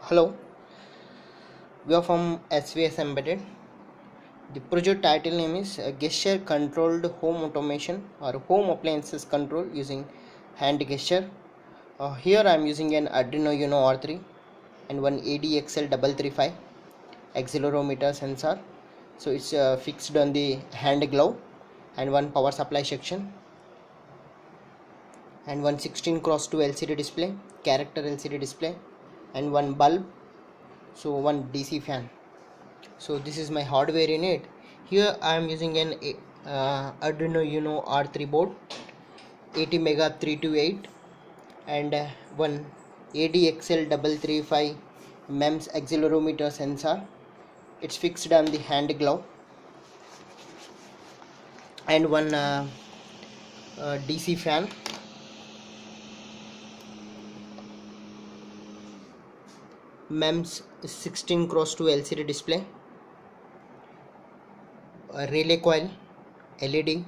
Hello, we are from SVS Embedded. The project title name is Gesture Controlled Home Automation or Home Appliances Control using Hand Gesture. Here I am using an Arduino Uno R3 and one ADXL335 accelerometer sensor. So it's fixed on the hand glove, and one power supply section, and one 16x2 LCD display, character LCD display, and one bulb, so one DC fan. So this is my hardware in it. Here I am using an Arduino Uno R3 board, ATmega328, and one ADXL335 MEMS accelerometer sensor. It's fixed on the hand glove, and one DC fan. MEMS 16x2 LCD display, a relay coil, LED,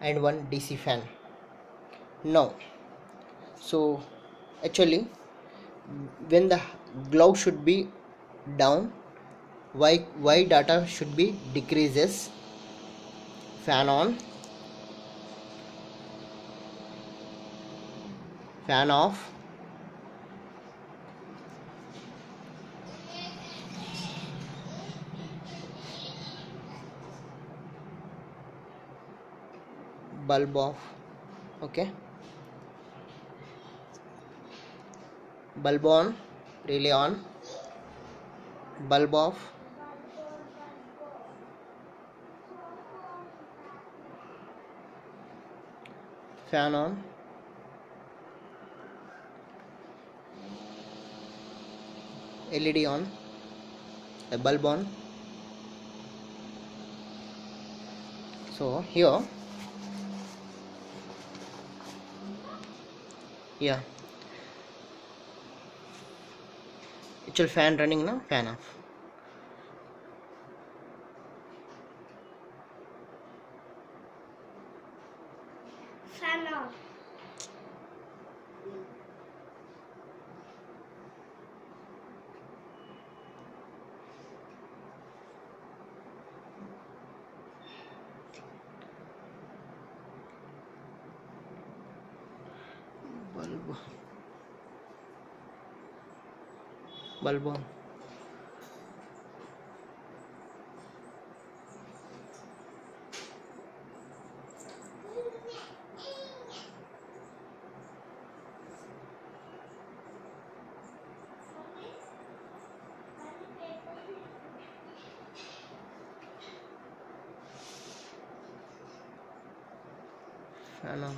and one DC fan. Now, so actually, when the glove should be down, why data should be decreases. Fan on, fan off, bulb off, okay, bulb on, relay on, bulb off, fan on, LED on, the bulb on. So here, actual fan running now, fan off. Fan off. Bulb on, fan on,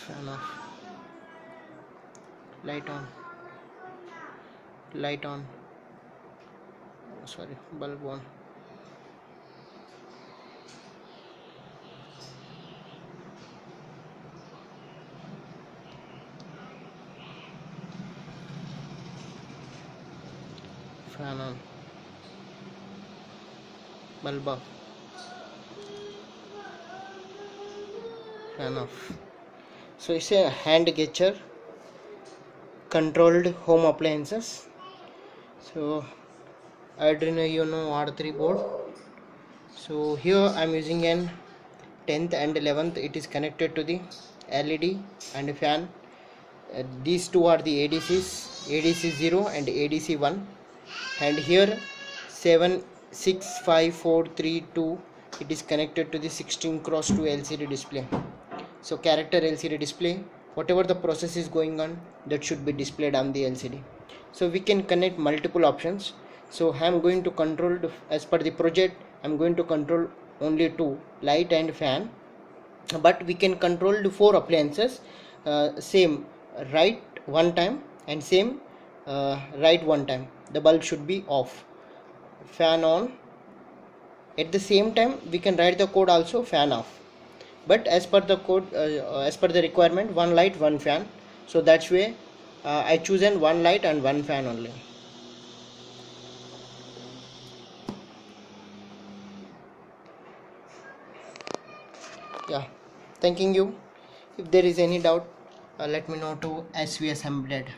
fan off, light on, light on, bulb on, fan on, bulb off, fan off. So it's a hand gesture controlled home appliances. So Arduino Uno R3 board. So here I am using an 10th and 11th. It is connected to the LED and fan. These two are the ADCs, ADC 0 and ADC 1. And here 7, 6, 5, 4, 3, 2. It is connected to the 16x2 LCD display. So character LCD display. Whatever the process is going on, that should be displayed on the LCD. So we can connect multiple options. So I am going to control, as per the project, I am going to control only 2, light and fan. But we can control the 4 appliances, same right one time and same right one time. The bulb should be off, fan on. At the same time, we can write the code also fan off. But as per the code, as per the requirement, one light, one fan. So that's way I choose an one light and one fan only. Thanking you. If there is any doubt, let me know to SVS Embedded.